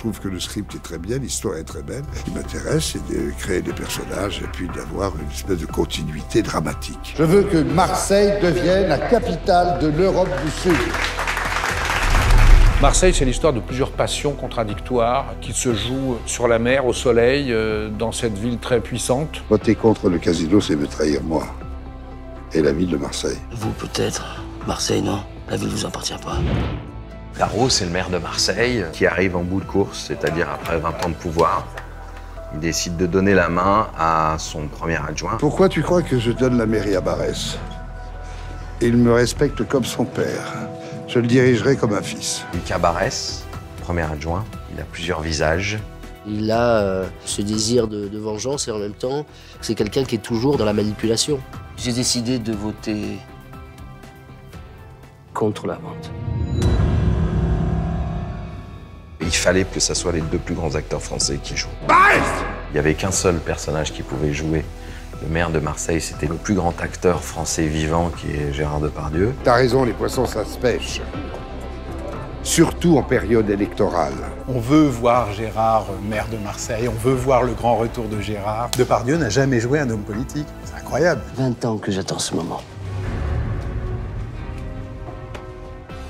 trouve que le script est très bien, l'histoire est très belle. Ce qui m'intéresse, c'est de créer des personnages et puis d'avoir une espèce de continuité dramatique. Je veux que Marseille devienne la capitale de l'Europe du Sud. Marseille, c'est l'histoire de plusieurs passions contradictoires qui se jouent sur la mer, au soleil, dans cette ville très puissante. Voter contre le casino, c'est me trahir, moi, et la ville de Marseille. Vous, peut-être. Marseille, non. La ville ne vous appartient pas. Larro, c'est le maire de Marseille qui arrive en bout de course, c'est-à-dire après 20 ans de pouvoir. Il décide de donner la main à son premier adjoint. Pourquoi tu crois que je donne la mairie à Barès? Il me respecte comme son père. Je le dirigerai comme un fils. Lucas Barès, premier adjoint, il a plusieurs visages. Il a ce désir de vengeance et en même temps, c'est quelqu'un qui est toujours dans la manipulation. J'ai décidé de voter contre la vente. Il fallait que ça soit les deux plus grands acteurs français qui jouent. Barès ! Il n'y avait qu'un seul personnage qui pouvait jouer. Le maire de Marseille, c'était le plus grand acteur français vivant, qui est Gérard Depardieu. T'as raison, les poissons, ça se pêche. Surtout en période électorale. On veut voir Gérard, maire de Marseille, on veut voir le grand retour de Gérard. Depardieu n'a jamais joué un homme politique, c'est incroyable. 20 ans que j'attends ce moment.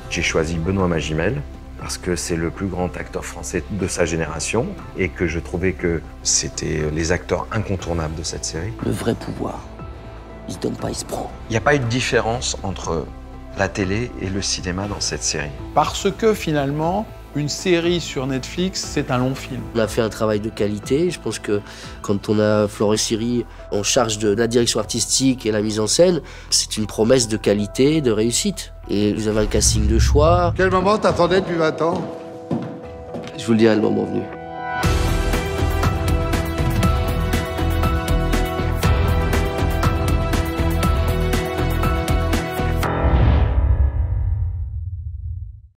J'ai choisi Benoît Magimel, parce que c'est le plus grand acteur français de sa génération et que je trouvais que c'était les acteurs incontournables de cette série. Le vrai pouvoir, il se donne pas, il se prend. Il n'y a pas eu de différence entre la télé et le cinéma dans cette série. Parce que finalement, une série sur Netflix, c'est un long film. On a fait un travail de qualité. Je pense que quand on a Florent Siri en charge de la direction artistique et la mise en scène, c'est une promesse de qualité, de réussite. Et vous avez un casting de choix. Quel moment t'attendais depuis 20 ans? Je vous le dirai le moment venu.